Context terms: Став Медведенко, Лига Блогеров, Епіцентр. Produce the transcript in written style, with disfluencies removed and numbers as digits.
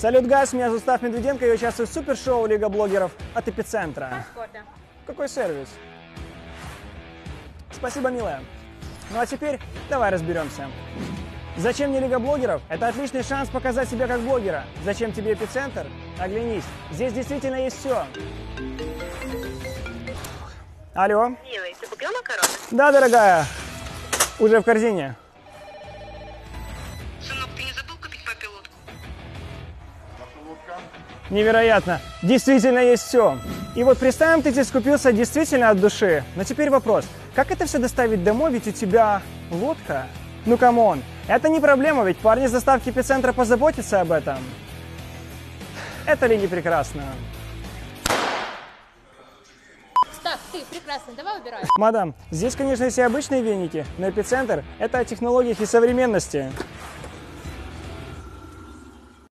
Салют, гайс, меня зовут Став Медведенко, я участвую в супершоу «Лига Блогеров» от эпицентра. Паспорта. Какой сервис? Спасибо, милая. Ну а теперь давай разберемся. Зачем мне Лига Блогеров? Это отличный шанс показать себя как блогера. Зачем тебе эпицентр? Оглянись, здесь действительно есть все. Алло. Милый, ты купил макароны? Да, дорогая. Уже в корзине. Сынок, ты не забыл купить папе лодку? Невероятно. Действительно есть все. И вот представим, ты здесь скупился действительно от души. Но теперь вопрос. Как это все доставить домой, ведь у тебя лодка? Ну камон, это не проблема, ведь парни с доставки эпицентра позаботятся об этом. Это ли не прекрасно? Став, ты прекрасно, давай убирай. Мадам, здесь, конечно, все обычные веники, но эпицентр – это о технологиях и современности.